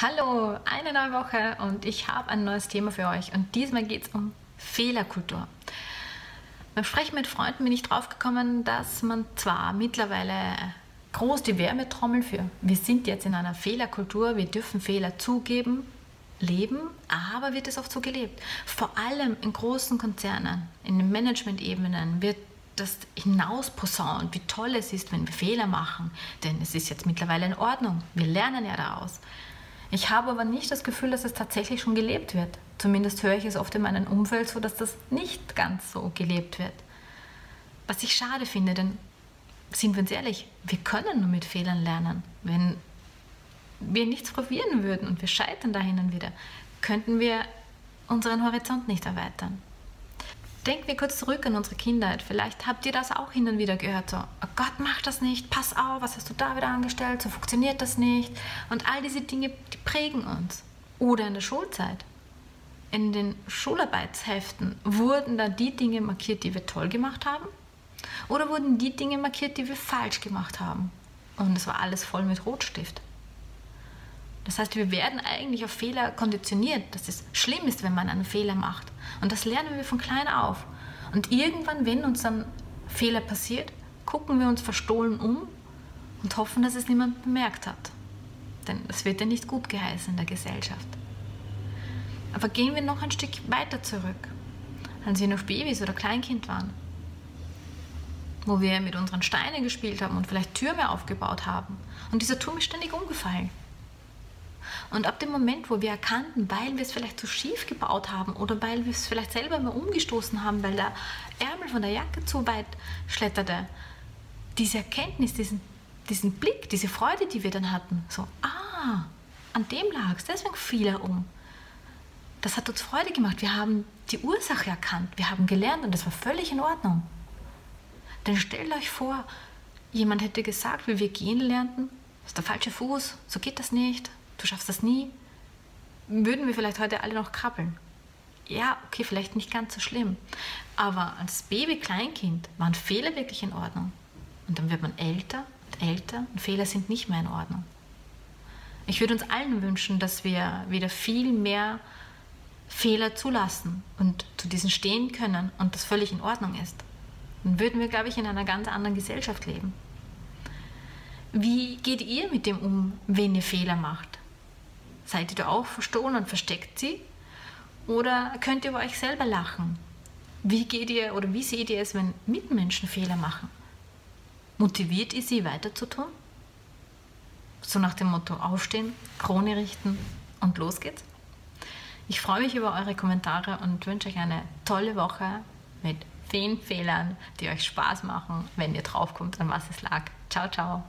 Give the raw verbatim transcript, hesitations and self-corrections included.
Hallo, eine neue Woche und ich habe ein neues Thema für euch und diesmal geht es um Fehlerkultur. Beim Sprechen mit Freunden bin ich drauf gekommen, dass man zwar mittlerweile groß die Werbetrommel für wir sind jetzt in einer Fehlerkultur, wir dürfen Fehler zugeben, leben, aber wird es oft so gelebt. Vor allem in großen Konzernen, in den Management-Ebenen wird das hinausposaunt, wie toll es ist, wenn wir Fehler machen, denn es ist jetzt mittlerweile in Ordnung, wir lernen ja daraus. Ich habe aber nicht das Gefühl, dass es tatsächlich schon gelebt wird. Zumindest höre ich es oft in meinem Umfeld so, dass das nicht ganz so gelebt wird. Was ich schade finde, denn sind wir uns ehrlich, wir können nur mit Fehlern lernen. Wenn wir nichts probieren würden und wir scheitern da hin und wieder, könnten wir unseren Horizont nicht erweitern. Denken wir kurz zurück an unsere Kindheit. Vielleicht habt ihr das auch hin und wieder gehört. So, oh Gott, mach das nicht, pass auf, was hast du da wieder angestellt, so funktioniert das nicht. Und all diese Dinge, die prägen uns. Oder in der Schulzeit. In den Schularbeitsheften wurden da die Dinge markiert, die wir toll gemacht haben? Oder wurden die Dinge markiert, die wir falsch gemacht haben? Und es war alles voll mit Rotstift. Das heißt, wir werden eigentlich auf Fehler konditioniert, dass es schlimm ist, wenn man einen Fehler macht. Und das lernen wir von klein auf. Und irgendwann, wenn uns dann Fehler passiert, gucken wir uns verstohlen um und hoffen, dass es niemand bemerkt hat. Denn es wird ja nicht gut geheißen in der Gesellschaft. Aber gehen wir noch ein Stück weiter zurück, als wir noch Babys oder Kleinkind waren, wo wir mit unseren Steinen gespielt haben und vielleicht Türme aufgebaut haben. Und dieser Turm ist ständig umgefallen. Und ab dem Moment, wo wir erkannten, weil wir es vielleicht zu schief gebaut haben oder weil wir es vielleicht selber mal umgestoßen haben, weil der Ärmel von der Jacke zu weit schletterte, diese Erkenntnis, diesen, diesen Blick, diese Freude, die wir dann hatten, so, ah, an dem lag es, deswegen fiel er um. Das hat uns Freude gemacht, wir haben die Ursache erkannt, wir haben gelernt und das war völlig in Ordnung. Denn stellt euch vor, jemand hätte gesagt, wie wir gehen lernten, das ist der falsche Fuß, so geht das nicht. Du schaffst das nie, würden wir vielleicht heute alle noch krabbeln. Ja, okay, vielleicht nicht ganz so schlimm. Aber als Baby, Kleinkind waren Fehler wirklich in Ordnung. Und dann wird man älter und älter und Fehler sind nicht mehr in Ordnung. Ich würde uns allen wünschen, dass wir wieder viel mehr Fehler zulassen und zu diesen stehen können und das völlig in Ordnung ist. Dann würden wir, glaube ich, in einer ganz anderen Gesellschaft leben. Wie geht ihr mit dem um, wenn ihr Fehler macht? Seid ihr da auch verstohlen und versteckt sie? Oder könnt ihr über euch selber lachen? Wie geht ihr oder wie seht ihr es, wenn Mitmenschen Fehler machen? Motiviert ihr sie weiter zu tun? So nach dem Motto aufstehen, Krone richten und los geht's. Ich freue mich über eure Kommentare und wünsche euch eine tolle Woche mit vielen Fehlern, die euch Spaß machen, wenn ihr draufkommt, an was es lag. Ciao, ciao!